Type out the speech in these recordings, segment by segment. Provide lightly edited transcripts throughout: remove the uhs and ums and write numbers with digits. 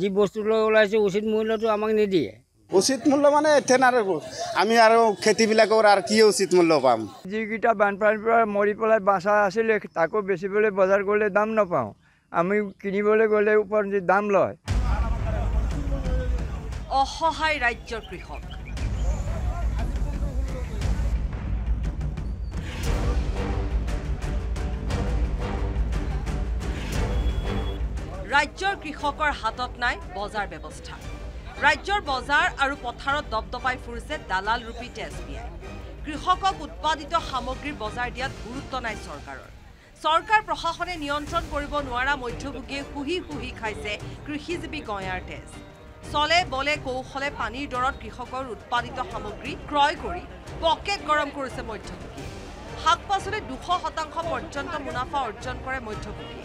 যি বস্তু লৈ ওলাইছে উচিত মূল্যটো আমাক নিদিয়ে। উচিত মূল্য মানে এথেন আৰু আমি আৰু খেতিবিলাকৰ আৰু কি উচিত মূল্য পাম? যিকিটা বানপানীৰ পৰা মৰি পেলাই বাঁচা আছিল তাকো বেচিবলৈ বজাৰ গ'লে দাম নাপাওঁ, আমি কিনিবলৈ গ'লে ওপৰত যে দাম লয়। অসহায় ৰাজ্যৰ কৃষক ৰাজ্যৰ কৃষকৰ হাতত নাই বজাৰ ব্যৱস্থা। ৰাজ্যৰ বজাৰ আৰু পথাৰত দপদপাই ফুৰিছে দালাল ৰূপী এছবিআই। কৃষকক উৎপাদিত সামগ্ৰীৰ বজাৰ দিয়াত গুৰুত্ব নাই চৰকাৰৰ। চৰকাৰ প্ৰশাসনে নিয়ন্ত্ৰণ কৰিব নোৱাৰা মধ্যভোগীয়ে কুহি কুহি খাইছে কৃষিজীৱী গঞাৰ তেজ। চলে বলে কৌশলে পানীৰ দৰত কৃষকৰ উৎপাদিত সামগ্ৰী ক্ৰয় কৰি পকেট গৰম কৰিছে মধ্যভোগী। শাক পাচলি ২০০% পৰ্যন্ত মুনাফা অৰ্জন কৰে মধ্যভোগী।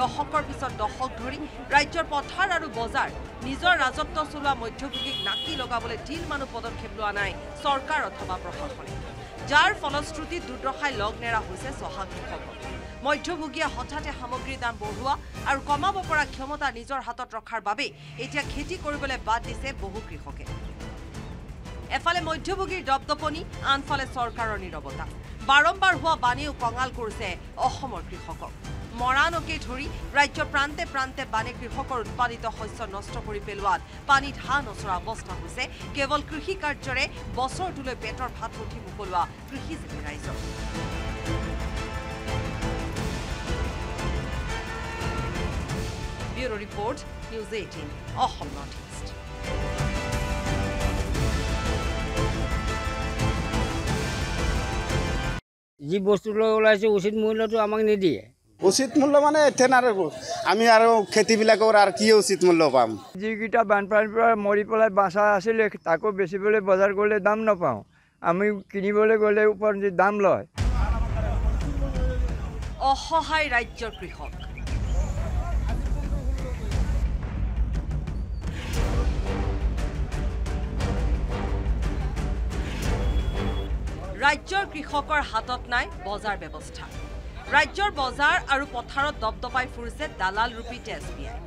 দশকৰ পিছত দশক ধৰি ৰাজ্যৰ পথাৰ আৰু বজাৰ নিজৰ ৰাজত্ব চলোৱা মধ্যভোগীক নাকি লগাবলৈ ঢিল মানুহ পদক্ষেপ লোৱা নাই চৰকাৰ অথবা প্ৰশাসনে, যাৰ ফলশ্ৰুতি দুৰ্দশাই লগ নেৰা হৈছে চহা কৃষকৰ। মধ্যভোগীয়ে হঠাতে সামগ্ৰীৰ দাম বঢ়োৱা আৰু কমাব পৰা ক্ষমতা নিজৰ হাতত ৰখাৰ বাবে এতিয়া খেতি কৰিবলৈ বাদ দিছে বহু কৃষকে। এফালে মধ্যভোগীৰ দপদপনি, আনফালে চৰকাৰৰ নীৰৱতা। বাৰম্বাৰ হোৱা বানেও কঙাল কৰিছে অসমৰ কৃষকক। মৰাণকে ধৰি ৰাজ্যৰ প্ৰান্তে প্ৰান্তে বানে কৃষকৰ উৎপাদিত শস্য নষ্ট কৰি পেলোৱাত পানীত হাঁহ নচৰা অৱস্থা হৈছে কেৱল কৃষি কাৰ্যৰে বছৰটোলৈ পেটৰ ভাত উঠি মুকলোৱা কৃষিজীৱী ৰাইজৰ। Bureau' report, news ১৮, Assam north east. যি বস্তু লৈ ওলাইছে উচিত মূল্যটো আমাক নিদিয়ে। উচিত মূল্য মানে এথেন আৰু আমি আৰু খেতিবিলাকৰ আৰু কি উচিত মূল্য পাম? যিকিটা বানপানীৰ পৰা মৰি পেলাই বাঁচা আছিল তাকো বেচিবলৈ বজাৰ গ'লে দাম নাপাওঁ, আমি কিনিবলৈ গ'লে ওপৰত যে দাম লয়। অসহায় ৰাজ্যৰ কৃষক ৰাজ্যৰ কৃষকৰ হাতত নাই বজাৰ ব্যৱস্থা। ৰাজ্যৰ বজাৰ আৰু পথাৰত দপদপাই ফুৰিছে দালাল ৰূপী এছবিআই।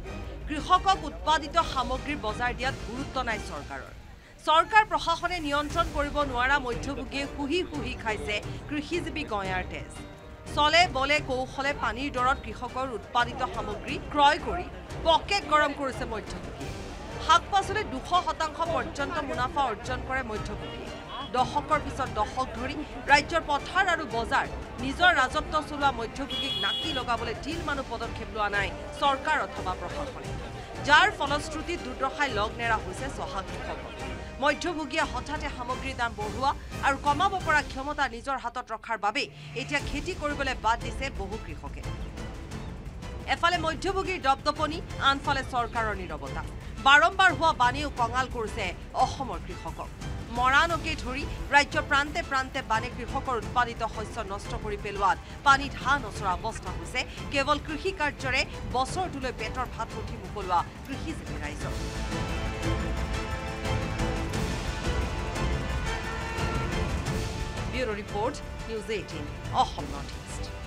কৃষকক উৎপাদিত সামগ্ৰীৰ বজাৰ দিয়াত গুৰুত্ব নাই চৰকাৰৰ। চৰকাৰ প্ৰশাসনে নিয়ন্ত্ৰণ কৰিব নোৱাৰা মধ্যভোগীয়ে কুহি কুহি খাইছে কৃষিজীৱী গঞাৰ তেজ। চলে বলে কৌশলে পানীৰ দৰত কৃষকৰ উৎপাদিত সামগ্ৰী ক্ৰয় কৰি পকেট গৰম কৰিছে মধ্যভোগী। শাক পাচলি ২০০% পৰ্যন্ত মুনাফা অৰ্জন কৰে মধ্যভোগী। দশকৰ পিছত দশক ধৰি ৰাজ্যৰ পথাৰ আৰু বজাৰ নিজৰ ৰাজত্ব চলোৱা মধ্যভোগীক নাকি লগাবলৈ ঢিল মানুহ পদক্ষেপ লোৱা নাই চৰকাৰ অথবা প্ৰশাসনে, যাৰ ফলশ্ৰুতি দুৰ্দশাই লগ নেৰা হৈছে চহা কৃষকৰ। মধ্যভোগীয়ে হঠাতে সামগ্ৰীৰ দাম বঢ়োৱা আৰু কমাব পৰা ক্ষমতা নিজৰ হাতত ৰখাৰ বাবে এতিয়া খেতি কৰিবলৈ বাদ দিছে বহু কৃষকে। এফালে মধ্যভোগীৰ দপদপনি, আনফালে চৰকাৰৰ নীৰৱতা। বাৰম্বাৰ হোৱা বানেও কঙাল কৰিছে অসমৰ কৃষকক। মৰাণকে ধৰি ৰাজ্যৰ প্ৰান্তে প্ৰান্তে বানে কৃষকৰ উৎপাদিত শস্য নষ্ট কৰি পেলোৱাত পানীত হাঁহ নচৰা অৱস্থা হৈছে কেৱল কৃষি কাৰ্যৰে বছৰটোলৈ পেটৰ ভাত উঠি মুকলোৱা কৃষিজীৱী ৰাইজৰ। Bureau' report, news ১৮, Assam north east.